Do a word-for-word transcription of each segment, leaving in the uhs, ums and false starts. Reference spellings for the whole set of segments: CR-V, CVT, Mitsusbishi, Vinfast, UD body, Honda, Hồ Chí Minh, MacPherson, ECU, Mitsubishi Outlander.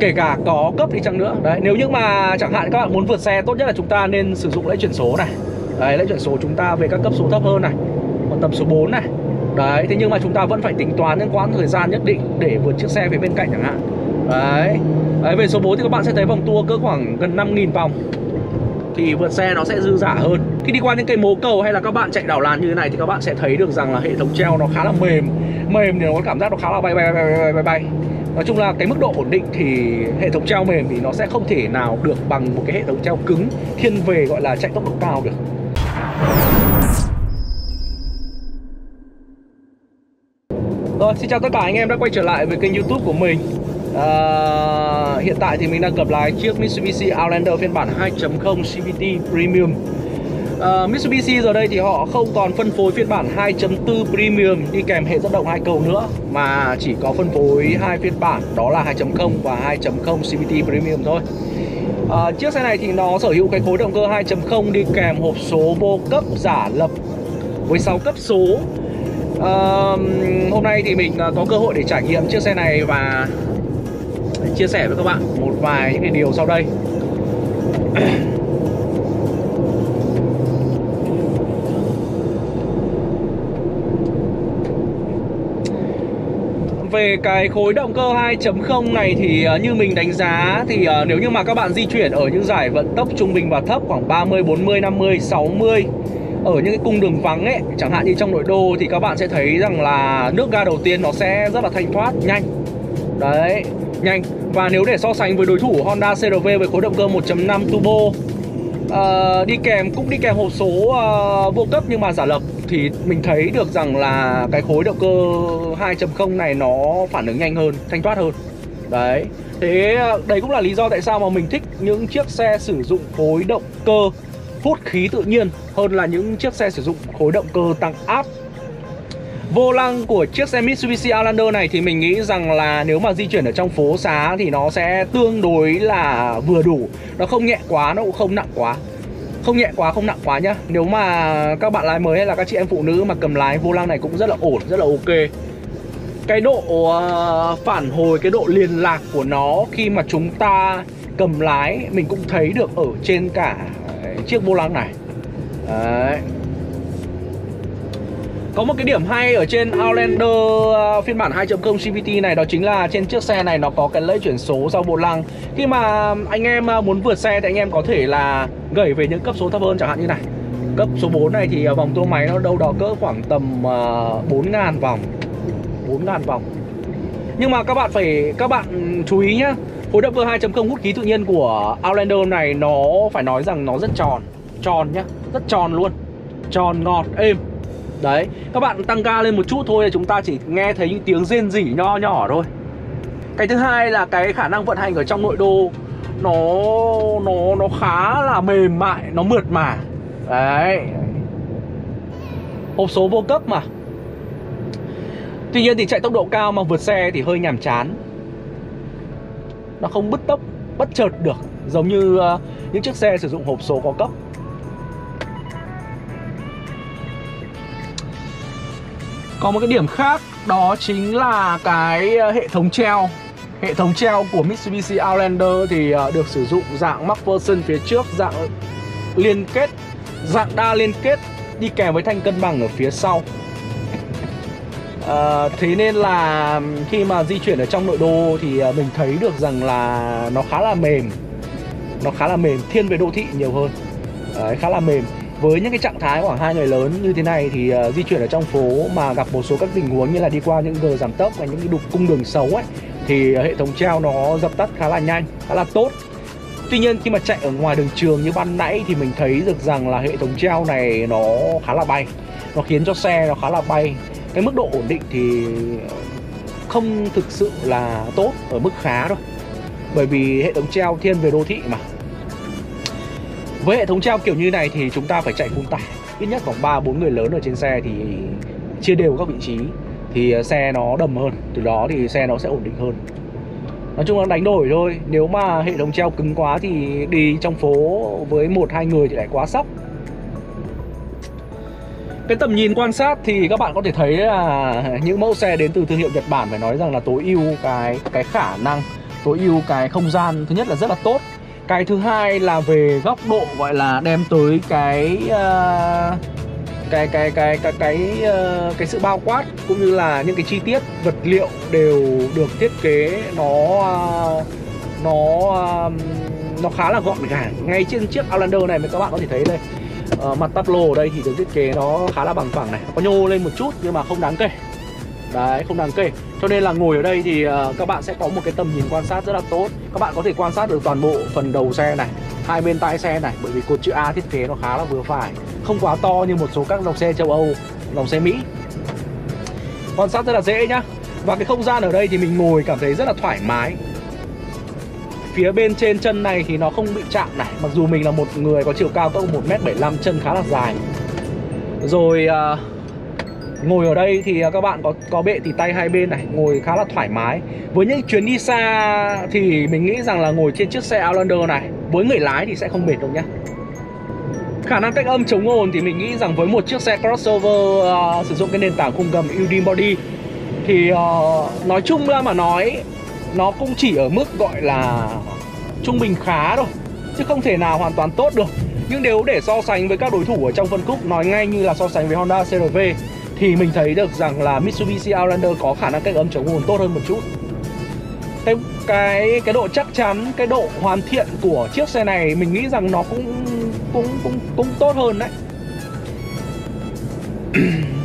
kể cả có cấp thì chăng nữa. Đấy, nếu như mà chẳng hạn các bạn muốn vượt xe, tốt nhất là chúng ta nên sử dụng lẫy chuyển số này. Đấy, lẫy chuyển số chúng ta về các cấp số thấp hơn này, còn tầm số bốn này. Đấy, thế nhưng mà chúng ta vẫn phải tính toán những quãng thời gian nhất định để vượt chiếc xe phía bên cạnh chẳng hạn. Đấy, đấy về số bốn thì các bạn sẽ thấy vòng tua cỡ khoảng gần năm nghìn vòng thì vượt xe nó sẽ dư dả hơn. Khi đi qua những cái mố cầu hay là các bạn chạy đảo làn như thế này thì các bạn sẽ thấy được rằng là hệ thống treo nó khá là mềm. Mềm thì nó có cảm giác nó khá là bay bay bay bay bay bay. Nói chung là cái mức độ ổn định thì hệ thống treo mềm thì nó sẽ không thể nào được bằng một cái hệ thống treo cứng thiên về gọi là chạy tốc độ cao được. Rồi, xin chào tất cả anh em đã quay trở lại với kênh YouTube của mình. À, hiện tại thì mình đang cầm lái chiếc Mitsubishi Outlander phiên bản hai chấm không xê vê tê Premium. à, Mitsubishi giờ đây thì họ không còn phân phối phiên bản hai chấm bốn Premium đi kèm hệ dẫn động hai cầu nữa, mà chỉ có phân phối hai phiên bản, đó là hai chấm không và hai chấm không xê vê tê Premium thôi. à, Chiếc xe này thì nó sở hữu cái khối động cơ hai chấm không đi kèm hộp số vô cấp giả lập với sáu cấp số. à, Hôm nay thì mình có cơ hội để trải nghiệm chiếc xe này và chia sẻ với các bạn một vài những cái điều sau đây. Về cái khối động cơ hai chấm không này thì như mình đánh giá thì nếu như mà các bạn di chuyển ở những giải vận tốc trung bình và thấp khoảng ba mươi, bốn mươi, năm mươi, sáu mươi, ở những cái cung đường vắng ấy, chẳng hạn như trong nội đô, thì các bạn sẽ thấy rằng là nước ga đầu tiên nó sẽ rất là thanh thoát, nhanh. Đấy, nhanh. Và nếu để so sánh với đối thủ Honda xê rờ vê với khối động cơ một chấm năm turbo, uh, đi kèm cũng đi kèm hộp số uh, vô cấp nhưng mà giả lập, thì mình thấy được rằng là cái khối động cơ hai chấm không này nó phản ứng nhanh hơn, thanh thoát hơn. Đấy, thế đấy cũng là lý do tại sao mà mình thích những chiếc xe sử dụng khối động cơ hút khí tự nhiên hơn là những chiếc xe sử dụng khối động cơ tăng áp. Vô lăng của chiếc xe Mitsubishi Outlander này thì mình nghĩ rằng là nếu mà di chuyển ở trong phố xá thì nó sẽ tương đối là vừa đủ. Nó không nhẹ quá, nó cũng không nặng quá. Không nhẹ quá, không nặng quá nhá. Nếu mà các bạn lái mới hay là các chị em phụ nữ mà cầm lái, vô lăng này cũng rất là ổn, rất là ok. Cái độ phản hồi, cái độ liên lạc của nó khi mà chúng ta cầm lái mình cũng thấy được ở trên cả chiếc vô lăng này. Đấy. Có một cái điểm hay ở trên Outlander uh, phiên bản hai chấm không xê vê tê này, đó chính là trên chiếc xe này nó có cái lẫy chuyển số sau vô lăng. Khi mà anh em muốn vượt xe thì anh em có thể là gẩy về những cấp số thấp hơn, chẳng hạn như này. Cấp số bốn này thì vòng tua máy nó đâu đó cỡ khoảng tầm uh, bốn nghìn vòng, bốn nghìn vòng. Nhưng mà các bạn phải các bạn chú ý nhá, khối động cơ hai chấm không hút khí tự nhiên của Outlander này nó phải nói rằng nó rất tròn, tròn nhá, rất tròn luôn. Tròn, ngọt, êm. Đấy, các bạn tăng ga lên một chút thôi là chúng ta chỉ nghe thấy những tiếng rên rỉ nho nhỏ thôi. Cái thứ hai là cái khả năng vận hành ở trong nội đô nó nó nó khá là mềm mại, nó mượt mà. Đấy. Hộp số vô cấp mà. Tuy nhiên thì chạy tốc độ cao mà vượt xe thì hơi nhàm chán. Nó không bứt tốc, bất chợt được, giống như những chiếc xe sử dụng hộp số có cấp. Có một cái điểm khác, đó chính là cái hệ thống treo. Hệ thống treo của Mitsubishi Outlander thì được sử dụng dạng MacPherson phía trước, dạng liên kết, dạng đa liên kết đi kèm với thanh cân bằng ở phía sau. à, Thế nên là khi mà di chuyển ở trong nội đô thì mình thấy được rằng là nó khá là mềm. Nó khá là mềm, thiên về đô thị nhiều hơn. Đấy, khá là mềm. Với những cái trạng thái khoảng hai người lớn như thế này thì uh, di chuyển ở trong phố mà gặp một số các tình huống như là đi qua những gờ giảm tốc và những cái đục cung đường xấu ấy, thì uh, hệ thống treo nó dập tắt khá là nhanh, khá là tốt. Tuy nhiên khi mà chạy ở ngoài đường trường như ban nãy thì mình thấy được rằng là hệ thống treo này nó khá là bay. Nó khiến cho xe nó khá là bay. Cái mức độ ổn định thì không thực sự là tốt, ở mức khá thôi. Bởi vì hệ thống treo thiên về đô thị mà. Với hệ thống treo kiểu như này thì chúng ta phải chạy full tải, ít nhất khoảng ba bốn người lớn ở trên xe thì chia đều các vị trí thì xe nó đầm hơn, từ đó thì xe nó sẽ ổn định hơn. Nói chung là đánh đổi thôi, nếu mà hệ thống treo cứng quá thì đi trong phố với một hai người thì lại quá sốc. Cái tầm nhìn quan sát thì các bạn có thể thấy là những mẫu xe đến từ thương hiệu Nhật Bản phải nói rằng là tối ưu cái cái khả năng tối ưu cái không gian thứ nhất là rất là tốt. Cái thứ hai là về góc độ gọi là đem tới cái uh, cái cái cái cái cái, uh, cái sự bao quát cũng như là những cái chi tiết vật liệu đều được thiết kế nó uh, nó uh, nó khá là gọn gàng. Ngay trên chiếc Outlander này mà các bạn có thể thấy đây, uh, mặt tắp lô ở đây thì được thiết kế nó khá là bằng phẳng này, có nhô lên một chút nhưng mà không đáng kể. Đấy, không đáng kể. Cho nên là ngồi ở đây thì uh, các bạn sẽ có một cái tầm nhìn quan sát rất là tốt. Các bạn có thể quan sát được toàn bộ phần đầu xe này, hai bên tai xe này, bởi vì cột chữ A thiết kế nó khá là vừa phải, không quá to như một số các dòng xe châu Âu, dòng xe Mỹ. Quan sát rất là dễ nhá. Và cái không gian ở đây thì mình ngồi cảm thấy rất là thoải mái. Phía bên trên chân này thì nó không bị chạm này. Mặc dù mình là một người có chiều cao cỡ một mét bảy mươi lăm, chân khá là dài. Rồi... Uh, ngồi ở đây thì các bạn có có bệ tỉ tay hai bên này, ngồi khá là thoải mái. Với những chuyến đi xa thì mình nghĩ rằng là ngồi trên chiếc xe Outlander này với người lái thì sẽ không mệt đâu nhá. Khả năng cách âm chống ồn thì mình nghĩ rằng với một chiếc xe crossover uh, sử dụng cái nền tảng khung gầm u đê body thì uh, nói chung ra mà nói nó cũng chỉ ở mức gọi là trung bình khá thôi, chứ không thể nào hoàn toàn tốt được. Nhưng nếu để so sánh với các đối thủ ở trong phân khúc, nói ngay như là so sánh với Honda xê rờ vê, thì mình thấy được rằng là Mitsubishi Outlander có khả năng cách âm chống ồn tốt hơn một chút. Cái, cái cái độ chắc chắn, cái độ hoàn thiện của chiếc xe này mình nghĩ rằng nó cũng cũng cũng cũng tốt hơn đấy.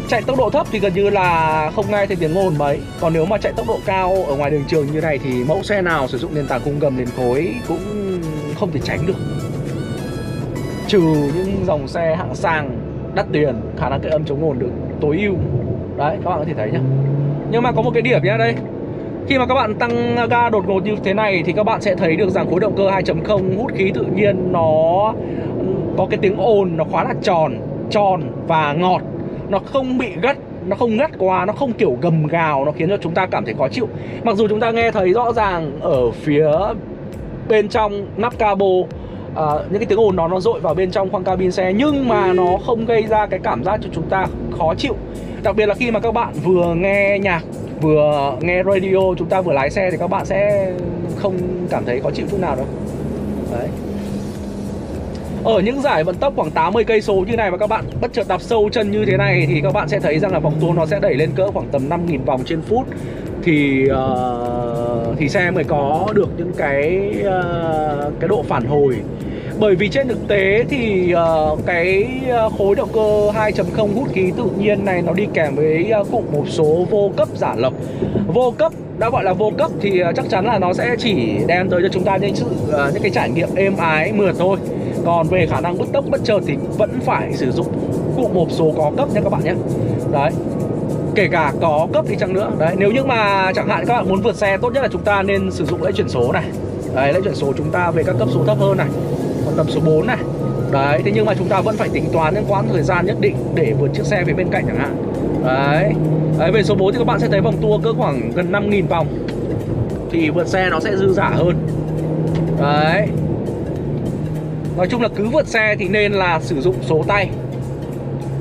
Chạy tốc độ thấp thì gần như là không nghe thấy tiếng ồn mấy. Còn nếu mà chạy tốc độ cao ở ngoài đường trường như này thì mẫu xe nào sử dụng nền tảng khung gầm nền khối cũng không thể tránh được. Trừ những dòng xe hạng sang đắt tiền, khả năng cách âm chống ồn được tối ưu. Đấy, các bạn có thể thấy nhá. Nhưng mà có một cái điểm nhá, đây. Khi mà các bạn tăng ga đột ngột như thế này thì các bạn sẽ thấy được rằng khối động cơ hai chấm không hút khí tự nhiên nó có cái tiếng ồn nó khá là tròn, tròn và ngọt. Nó không bị gắt, nó không ngắt quá, nó không kiểu gầm gào, nó khiến cho chúng ta cảm thấy khó chịu. Mặc dù chúng ta nghe thấy rõ ràng ở phía bên trong nắp cabo, À, những cái tiếng ồn nó nó dội vào bên trong khoang cabin xe, nhưng mà nó không gây ra cái cảm giác cho chúng ta khó chịu. Đặc biệt là khi mà các bạn vừa nghe nhạc, vừa nghe radio, chúng ta vừa lái xe thì các bạn sẽ không cảm thấy khó chịu chút nào đâu. Đấy. Ở những giải vận tốc khoảng tám mươi cây số như này mà các bạn bất chợt đạp sâu chân như thế này thì các bạn sẽ thấy rằng là vòng tua nó sẽ đẩy lên cỡ khoảng tầm năm nghìn vòng trên phút. Thì uh, thì xe mới có được những cái uh, cái độ phản hồi. Bởi vì trên thực tế thì uh, cái khối động cơ hai chấm không hút khí tự nhiên này nó đi kèm với uh, cụm hộp số vô cấp giả lập. Vô cấp, đã gọi là vô cấp thì uh, chắc chắn là nó sẽ chỉ đem tới cho chúng ta những sự uh, những cái trải nghiệm êm ái mượt thôi. Còn về khả năng bứt tốc bất chợt thì vẫn phải sử dụng cụm hộp số có cấp nha các bạn nhé. Đấy. Kể cả có cấp thì chăng nữa. Đấy, nếu như mà chẳng hạn các bạn muốn vượt xe, tốt nhất là chúng ta nên sử dụng lễ chuyển số này. Đấy, lễ chuyển số chúng ta về các cấp số thấp hơn này, còn tầm số bốn này. Đấy, thế nhưng mà chúng ta vẫn phải tính toán những quãng thời gian nhất định để vượt chiếc xe về bên cạnh chẳng hạn. Đấy, Đấy về số bốn thì các bạn sẽ thấy vòng tua cỡ khoảng gần năm nghìn vòng, thì vượt xe nó sẽ dư dả hơn. Đấy. Nói chung là cứ vượt xe thì nên là sử dụng số tay,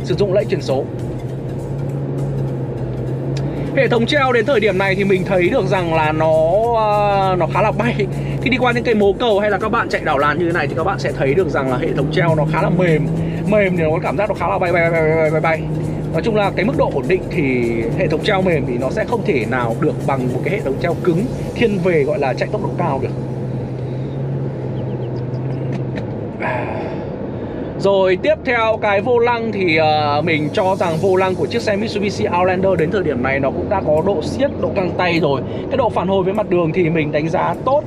sử dụng lễ chuyển số. Hệ thống treo đến thời điểm này thì mình thấy được rằng là nó uh, nó khá là bay. Khi đi qua những cây mố cầu hay là các bạn chạy đảo làn như thế này thì các bạn sẽ thấy được rằng là hệ thống treo nó khá là mềm. Mềm thì nó có cảm giác nó khá là bay bay bay bay bay bay. Nói chung là cái mức độ ổn định thì hệ thống treo mềm thì nó sẽ không thể nào được bằng một cái hệ thống treo cứng thiên về gọi là chạy tốc độ cao được. Rồi tiếp theo cái vô lăng thì uh, mình cho rằng vô lăng của chiếc xe Mitsubishi Outlander đến thời điểm này nó cũng đã có độ siết, độ căng tay rồi. Cái độ phản hồi với mặt đường thì mình đánh giá tốt.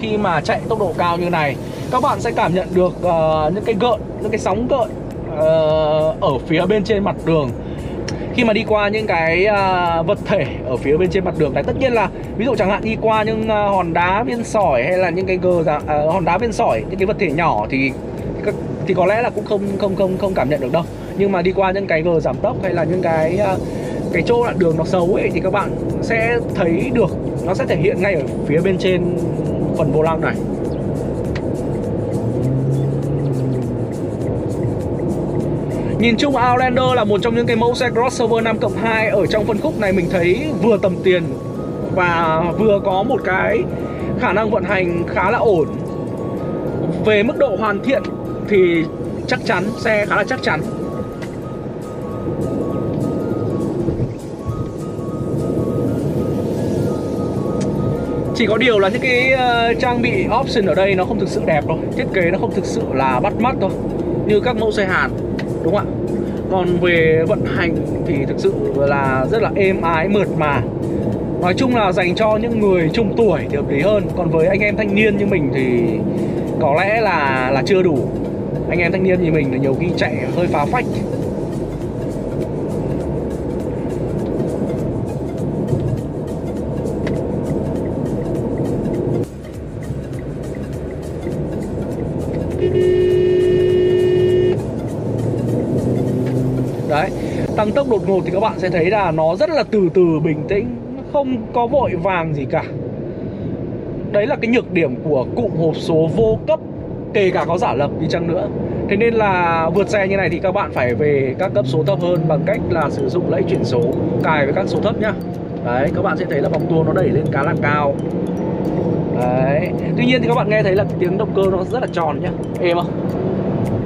Khi mà chạy tốc độ cao như này, các bạn sẽ cảm nhận được uh, những cái gợn, những cái sóng gợn uh, ở phía bên trên mặt đường. Khi mà đi qua những cái uh, vật thể ở phía bên trên mặt đường này, tất nhiên là ví dụ chẳng hạn đi qua những uh, hòn đá viên sỏi hay là những cái gờ uh, hòn đá viên sỏi, những cái vật thể nhỏ thì các thì có lẽ là cũng không không không không cảm nhận được đâu. Nhưng mà đi qua những cái gờ giảm tốc hay là những cái cái chỗ đoạn đường nó xấu ấy thì các bạn sẽ thấy được, nó sẽ thể hiện ngay ở phía bên trên phần vô lăng này. Nhìn chung Outlander là một trong những cái mẫu xe crossover năm cộng hai ở trong phân khúc này mình thấy vừa tầm tiền và vừa có một cái khả năng vận hành khá là ổn. Về mức độ hoàn thiện thì chắc chắn, xe khá là chắc chắn. Chỉ có điều là những cái uh, trang bị option ở đây nó không thực sự đẹp thôi. Thiết kế nó không thực sự là bắt mắt thôi, như các mẫu xe Hàn, đúng không ạ? Còn về vận hành thì thực sự là rất là êm ái, mượt mà. Nói chung là dành cho những người trung tuổi thì hợp lý hơn. Còn với anh em thanh niên như mình thì có lẽ là là chưa đủ. Anh em thanh niên như mình là nhiều khi chạy hơi phá phách. Đấy, tăng tốc đột ngột thì các bạn sẽ thấy là nó rất là từ từ, bình tĩnh, không có vội vàng gì cả. Đấy là cái nhược điểm của cụm hộp số vô cấp, kể cả có giả lập đi chăng nữa. Thế nên là vượt xe như này thì các bạn phải về các cấp số thấp hơn bằng cách là sử dụng lẫy chuyển số, cài với các số thấp nhá. Đấy, các bạn sẽ thấy là vòng tua nó đẩy lên khá là cao. Đấy, tuy nhiên thì các bạn nghe thấy là tiếng động cơ nó rất là tròn nhá. Êm không?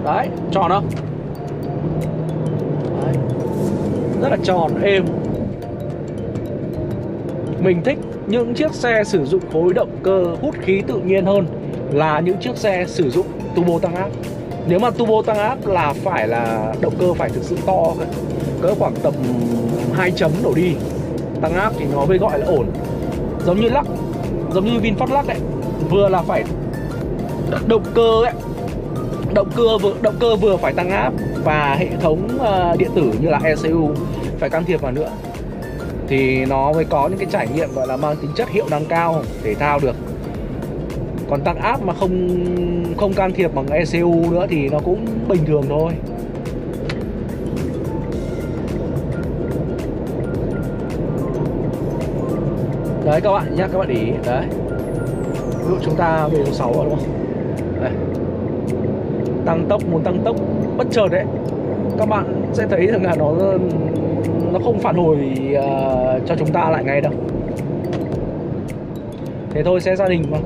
Đấy, tròn không? Đấy, rất là tròn, êm. Mình thích những chiếc xe sử dụng khối động cơ hút khí tự nhiên hơn là những chiếc xe sử dụng turbo tăng áp. Nếu mà turbo tăng áp là phải là động cơ phải thực sự to, cỡ khoảng tầm hai chấm đổ đi. Tăng áp thì nó mới gọi là ổn. Giống như lắc, giống như VinFast lắc ấy, vừa là phải động cơ ấy, động cơ vừa động cơ vừa phải tăng áp, và hệ thống điện tử như là e xê u phải can thiệp vào nữa, thì nó mới có những cái trải nghiệm gọi là mang tính chất hiệu năng cao, thể thao được. Còn tăng áp mà không không can thiệp bằng e xê u nữa thì nó cũng bình thường thôi. Đấy các bạn nhé, các bạn để ý đấy. Ví dụ chúng ta về số sáu rồi đúng không? Đấy. Tăng tốc, muốn tăng tốc bất chợt đấy. Các bạn sẽ thấy rằng là nó nó không phản hồi uh, cho chúng ta lại ngay đâu. Thế thôi, xe gia đình mà.